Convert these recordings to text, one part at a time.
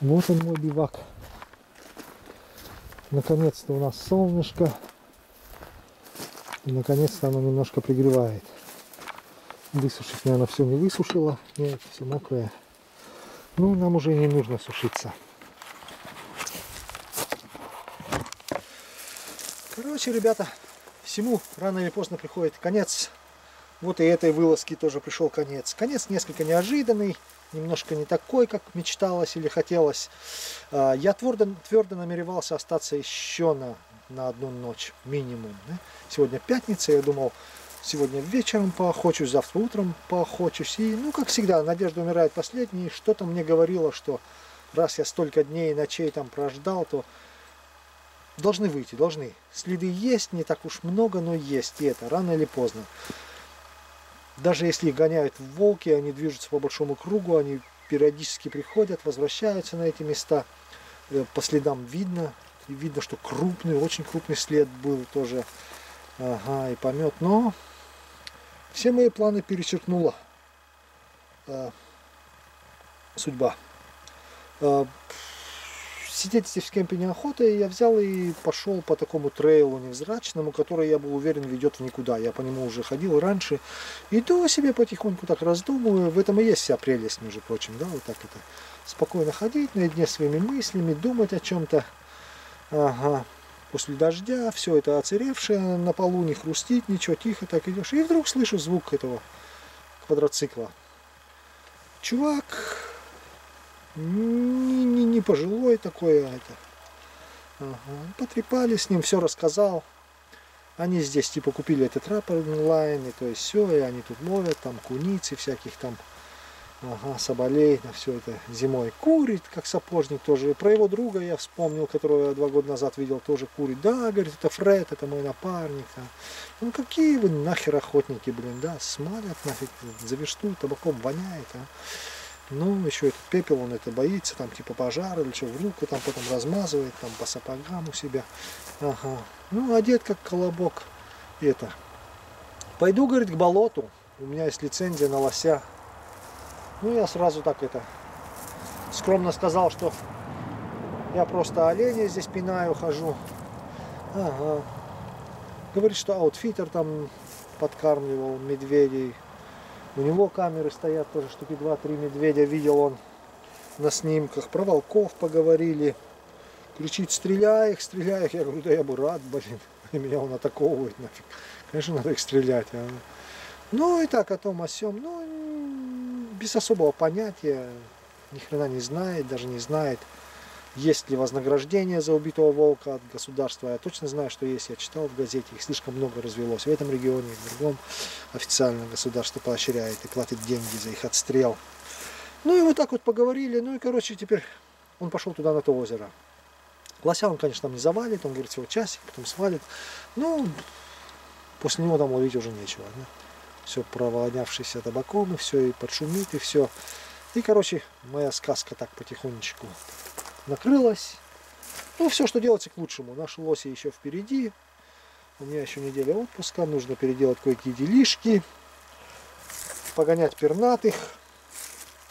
Вот он, мой бивак. Наконец-то у нас солнышко. И наконец-то оно немножко пригревает. Высушить, наверное, все не высушило. Нет, все мокрое. Ну, нам уже не нужно сушиться. Короче, ребята, всему рано или поздно приходит конец. Вот и этой вылазки тоже пришел конец. Конец несколько неожиданный, немножко не такой, как мечталось или хотелось. Я твердо намеревался остаться еще на одну ночь минимум. Сегодня пятница, я думал, сегодня вечером поохочусь, завтра утром поохочусь. И, ну, как всегда, надежда умирает последней. Что-то мне говорило, что раз я столько дней и ночей там прождал, то должны выйти, должны. Следы есть, не так уж много, но есть. И это рано или поздно. Даже если их гоняют волки, они движутся по большому кругу, они периодически приходят, возвращаются на эти места. По следам видно, и видно, что крупный, очень крупный след был тоже. Ага, и помет. Но все мои планы перечеркнула судьба. Сидеть здесь в кемпе неохота, и я взял и пошел по такому трейлу невзрачному, который, я был уверен, ведет в никуда. Я по нему уже ходил раньше. Иду себе потихоньку, так раздумываю. В этом и есть вся прелесть, между прочим, да, вот так это. Спокойно ходить наедине своими мыслями, думать о чем-то. Ага. После дождя все это оцеревшее, на полу не хрустит, ничего, тихо так идешь. И вдруг слышу звук этого квадроцикла. Чувак... Не пожилой такой, а это. Ага. Потрепали с ним, все рассказал. Они здесь типа купили этот трап онлайн, и то есть все, и они тут ловят, там куницы всяких там, ага, соболей, на все это зимой. Курит, как сапожник тоже. Про его друга я вспомнил, которого я 2 года назад видел, тоже курит. Да, говорит, это Фред, это мой напарник. А. Ну какие вы нахер охотники, блин, да, смалят нафиг, завишту, табаком воняет, а. Ну, еще этот пепел, он это боится, там типа пожара или что, в руку там потом размазывает, там по сапогам у себя. Ага. Ну, одет как колобок. Это. Пойду, говорит, к болоту. У меня есть лицензия на лося. Ну, я сразу так это скромно сказал, что я просто оленей здесь пинаю, хожу. Ага. Говорит, что аутфитер там подкармливал медведей. У него камеры стоят тоже, штуки 2-3 медведя видел он на снимках. Про волков поговорили. Кричит, стреляй их. Я говорю, да я бы рад, блин. И меня он атаковывает нафиг. Конечно, надо их стрелять. А. Ну и так, о том, о сём. Ну, без особого понятия. Ни хрена не знает, даже не знает, есть ли вознаграждение за убитого волка от государства. Я точно знаю, что есть. Я читал в газете, их слишком много развелось. В этом регионе и в другом официально государство поощряет и платит деньги за их отстрел. Ну и вот так вот поговорили. Ну и, короче, теперь он пошел туда, на то озеро. Лося он, конечно, там не завалит. Он говорит, всего часик, потом свалит. Ну, после него там ловить уже нечего. Да? Все провонявшийся табаком, и все, и подшумит, и все. И, короче, моя сказка так потихонечку... накрылась. Ну, все, что делается, к лучшему. Наши лоси еще впереди. У меня еще неделя отпуска. Нужно переделать кое-какие делишки. Погонять пернатых.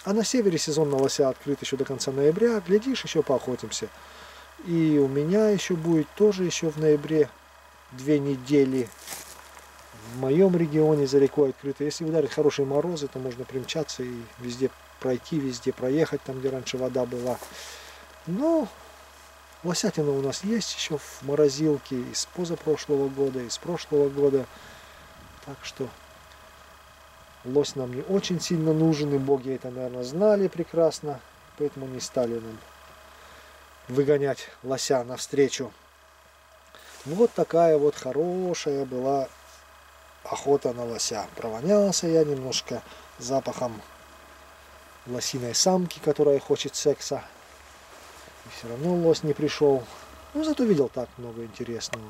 А на севере сезон на лося открыт еще до конца ноября. Глядишь, еще поохотимся. И у меня еще будет тоже еще в ноябре 2 недели в моем регионе за рекой открыто. Если ударят хорошие морозы, то можно примчаться и везде пройти, везде проехать, там, где раньше вода была. Но лосятина у нас есть еще в морозилке из позапрошлого года, из прошлого года. Так что лось нам не очень сильно нужен, и боги это, наверное, знали прекрасно. Поэтому не стали нам выгонять лося навстречу. Вот такая вот хорошая была охота на лося. Провонялся я немножко запахом лосиной самки, которая хочет секса. И все равно лось не пришел. Но зато видел так много интересного.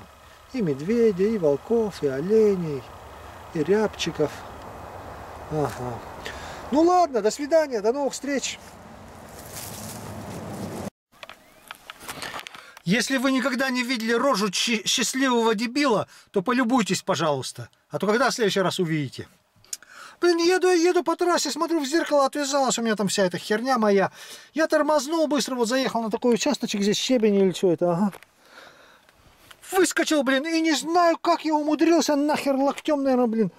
И медведя, и волков, и оленей, и рябчиков. Ага. Ну ладно, до свидания, до новых встреч. Если вы никогда не видели рожу счастливого дебила, то полюбуйтесь, пожалуйста. А то когда в следующий раз увидите? Блин, еду по трассе, смотрю в зеркало, отвязалась у меня там вся эта херня моя. Я тормознул быстро, вот заехал на такой участочек, здесь щебень или что это, ага. Выскочил, блин, и не знаю, как я умудрился, нахер локтем, наверное, блин.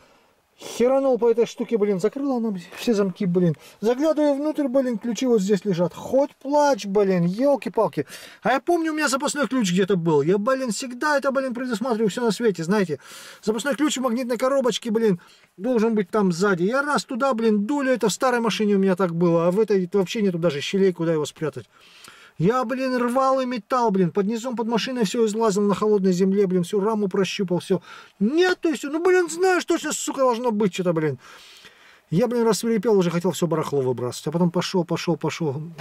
Херанул по этой штуке, блин, закрыла она все замки, блин. Заглядываю внутрь, блин, ключи вот здесь лежат. Хоть плачь, блин, елки-палки. А я помню, у меня запасной ключ где-то был. Я, блин, всегда это, блин, предусматриваю все на свете, знаете. Запасной ключ в магнитной коробочке, блин, должен быть там сзади. Я раз туда, блин, дулю, это в старой машине у меня так было. А в этой вообще нету даже щелей, куда его спрятать. Я, блин, рвал и металл, блин, под низом, под машиной все излазил на холодной земле, блин, всю раму прощупал, все. Нет, то есть, ну, блин, знаешь, точно, сука, должно быть что-то, блин. Я, блин, рассверепел, уже хотел все барахло выбрасывать, а потом пошел,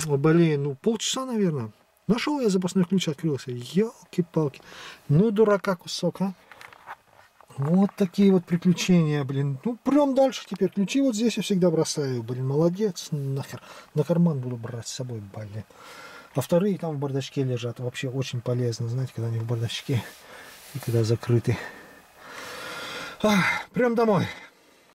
блин, ну, полчаса, наверное. Нашел я запасной ключ, открылся, елки-палки. Ну, дурака кусок, а. Вот такие вот приключения, блин. Ну, прям дальше теперь. Ключи вот здесь я всегда бросаю, блин, молодец, нахер. На карман буду брать с собой, блин. А вторые там в бардачке лежат. Вообще очень полезно, знаете, когда они в бардачке и когда закрыты. Прям домой.